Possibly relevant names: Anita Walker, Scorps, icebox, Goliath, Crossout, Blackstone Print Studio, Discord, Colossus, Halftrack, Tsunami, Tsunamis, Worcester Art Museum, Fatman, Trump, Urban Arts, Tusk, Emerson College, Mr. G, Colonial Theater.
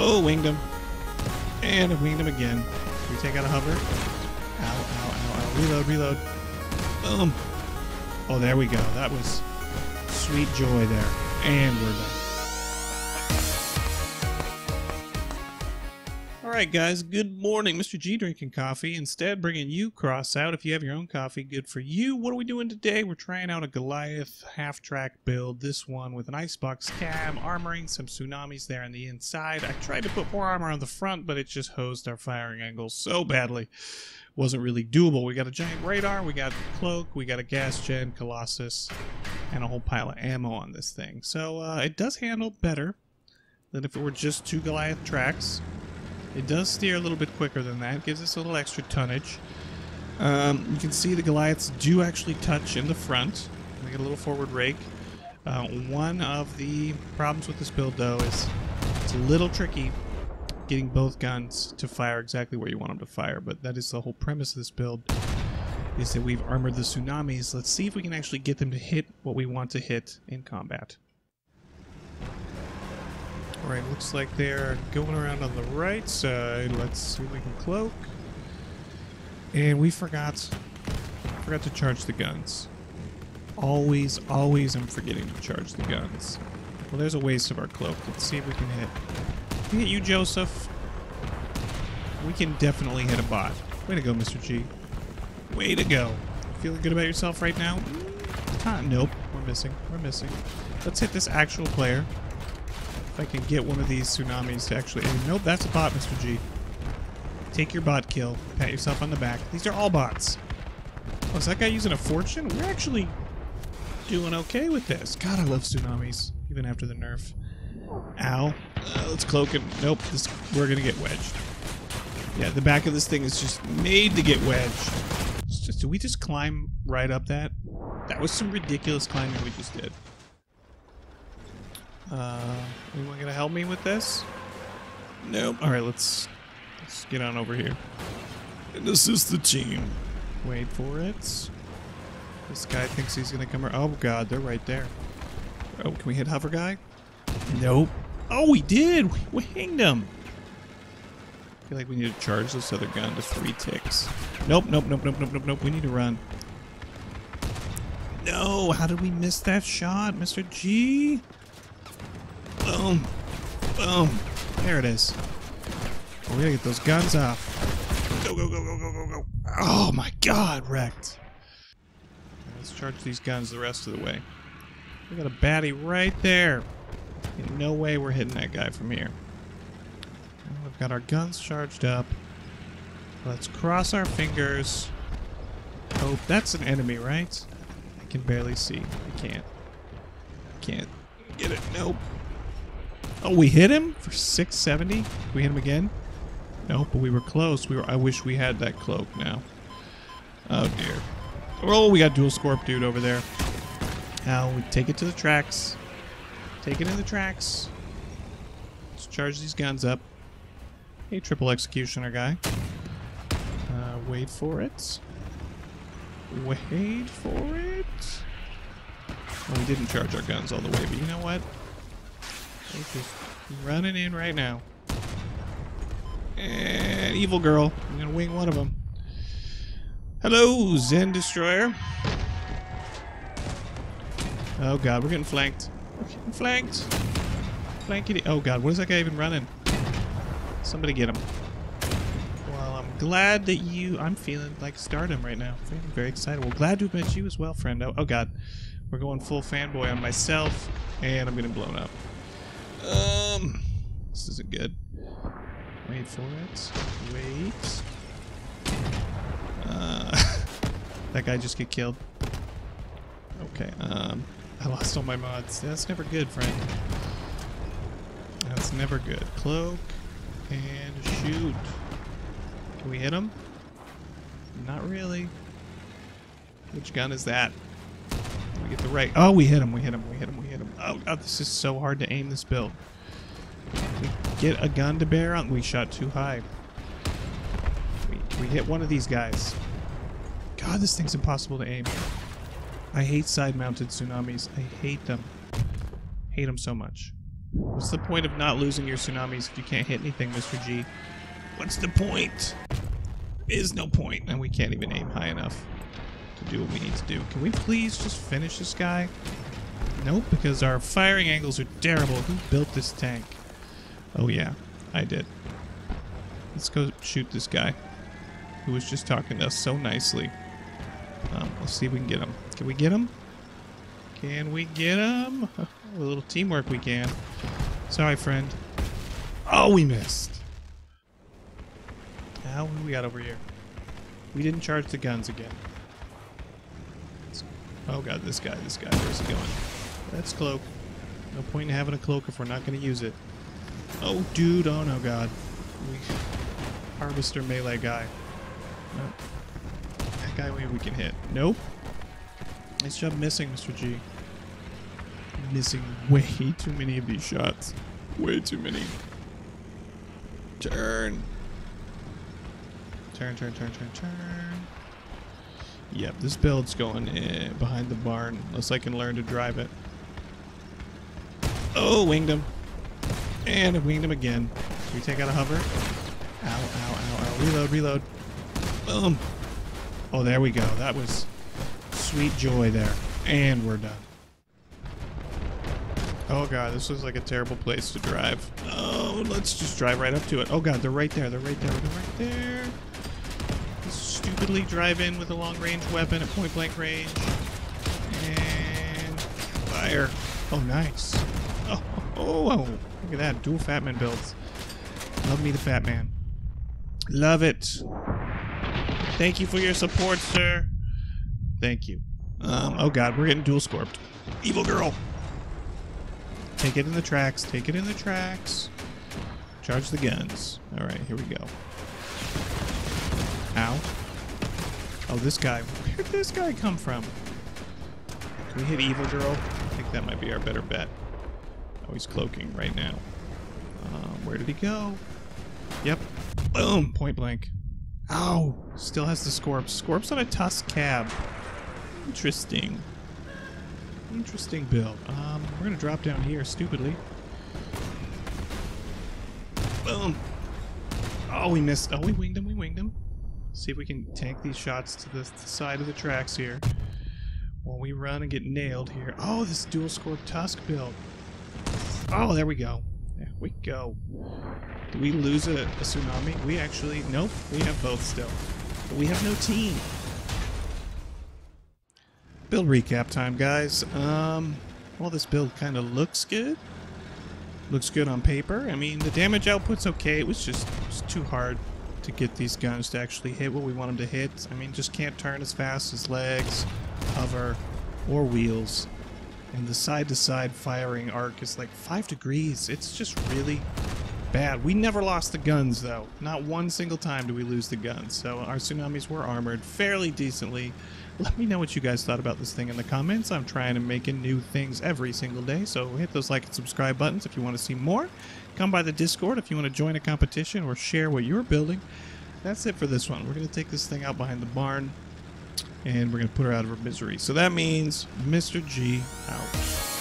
Oh, winged him. And I winged him again. Should we take out a hover? Ow, ow, ow, ow. Reload, reload. Boom. Oh, there we go. That was sweet joy there. And we're done. Alright, guys. Good morning. Mr. G drinking coffee. Instead, bringing you Crossout. If you have your own coffee, good for you. What are we doing today? We're trying out a Goliath half-track build. This one with an icebox cab, armoring some Tsunamis there on the inside. I tried to put more armor on the front, but it just hosed our firing angle so badly. Wasn't really doable. We got a giant radar, we got cloak, we got a gas gen, Colossus, and a whole pile of ammo on this thing. So it does handle better than if it were just two Goliath tracks. It does steer a little bit quicker than that. It gives us a little extra tonnage. You can see the Goliaths do actually touch in the front. They get a little forward rake. One of the problems with this build, though, is it's a little tricky getting both guns to fire exactly where you want them to fire, but that is the whole premise of this build, is that we've armored the Tsunamis. Let's see if we can actually get them to hit what we want to hit in combat. Alright, looks like they're going around on the right side. Let's see if we can cloak. And we forgot to charge the guns. Always I'm forgetting to charge the guns. Well, there's a waste of our cloak. Let's see if we can hit. We hit you, Joseph. We can definitely hit a bot. Way to go, Mr. G. Way to go. Feeling good about yourself right now? Nope. We're missing. We're missing. Let's hit this actual player. If I can get one of these Tsunamis to actually... Nope, that's a bot, Mr. G. Take your bot kill. Pat yourself on the back. These are all bots. Oh, is that guy using a fortune? We're actually doing okay with this. God, I love Tsunamis, even after the nerf. Ow. Let's cloak him. Nope, we're going to get wedged. Yeah, the back of this thing is just made to get wedged. Did we just climb right up that? That was some ridiculous climbing we just did. Anyone going to help me with this? Nope. Alright, let's get on over here. And this is the team. Wait for it. This guy thinks he's going to come around. Oh, God, they're right there. Oh, can we hit hover guy? Nope. Oh, we did! We hanged him! I feel like we need to charge this other gun to 3 ticks. Nope. We need to run. No! How did we miss that shot, Mr. G? Boom! Boom! There it is. Oh, we gotta get those guns off. Go! Oh my God, wrecked! Let's charge these guns the rest of the way. We got a baddie right there. In no way we're hitting that guy from here. We've got our guns charged up. Let's cross our fingers. Oh, that's an enemy, right? I can barely see. I can't. Can't get it. Nope. Oh, we hit him for 670? We hit him again? Nope, but we were close. I wish we had that cloak now. Oh, dear. Oh, we got dual Scorp dude over there. Now we take it to the tracks. Take it in the tracks. Let's charge these guns up. Hey, triple executioner guy. Wait for it. Wait for it. Well, we didn't charge our guns all the way, but you know what? We're just running in right now. And evil girl. I'm gonna wing one of them. Hello, Zen Destroyer. Oh God, we're getting flanked. Getting flanked. Flankity. Oh God, what is that guy even running? Somebody get him. Well, I'm glad that you... I'm feeling like stardom right now. I'm very excited. Well, glad to have met you as well, friend. Oh God. We're going full fanboy on myself, and I'm getting blown up. This isn't good. Wait for it. Wait. That guy just get killed. Okay, I lost all my mods. That's never good, friend. That's never good. Cloak and shoot. Can we hit him? Not really. Which gun is that? Can we get the right? Oh, we hit him. We hit him. Oh, God, this is so hard to aim this build. We get a gun to bear on. We shot too high. We hit one of these guys. God, this thing's impossible to aim. I hate side-mounted Tsunamis. I hate them. Hate them so much. What's the point of not losing your Tsunamis if you can't hit anything, Mr. G? What's the point? Is no point. And we can't even aim high enough to do what we need to do. Can we please just finish this guy? Nope, because our firing angles are terrible. Who built this tank? Oh yeah, I did. Let's go shoot this guy who was just talking to us so nicely. Let's see if we can get him. Can we get him? Can we get him? A little teamwork we can. Sorry, friend. Oh, we missed. Now, who we got over here? We didn't charge the guns again. Oh god, this guy, where's he going? That's cloak. No point in having a cloak if we're not going to use it. Oh dude, oh no god. We harvester melee guy. Nope. That guy we can hit. Nope. Nice job missing, Mr. G. Missing way too many of these shots. Way too many. Turn. Turn. Yep, this build's going behind the barn, unless I can learn to drive it. Oh, winged him. And I winged him again. Should we take out a hover? Ow. Reload. Boom. Oh, there we go. That was sweet joy there. And we're done. Oh, God, this looks like a terrible place to drive. Oh, let's just drive right up to it. Oh, God, they're right there. Stupidly drive in with a long-range weapon at point-blank range and fire. Oh, nice. Oh, look at that. Dual Fatman builds. Love me the Fatman. Love it. Thank you for your support, sir. Thank you. Oh, God. We're getting dual Scorped. Evil girl. Take it in the tracks. Charge the guns. All right. Here we go. Ow. Oh, this guy. Where did this guy come from? Can we hit Evil Girl? I think that might be our better bet. Oh, he's cloaking right now. Where did he go? Yep. Boom! Point blank. Ow! Still has the Scorps. Scorps on a Tusk cab. Interesting. Interesting build. We're gonna drop down here, stupidly. Boom! Oh, we missed. Oh, we winged him. See if we can tank these shots to the side of the tracks here while we run and get nailed here. Oh, this dual score Tusk build. Oh, there we go. Did we lose a Tsunami? We actually... Nope, we have both still. But we have no team. Build recap time, guys. Well, this build kind of looks good. Looks good on paper. I mean, the damage output's okay. It was too hard to get these guns to actually hit what we want them to hit. I mean, just can't turn as fast as legs, hover, or wheels. And the side-to-side firing arc is like 5 degrees. It's just really bad. We never lost the guns, though. Not one single time do we lose the guns. So our Tsunamis were armored fairly decently. Let me know what you guys thought about this thing in the comments. I'm trying to make new things every single day, so hit those like and subscribe buttons if you want to see more. Come by the Discord if you want to join a competition or share what you're building. That's it for this one. We're going to take this thing out behind the barn, and we're going to put her out of her misery. So that means Mr. G out.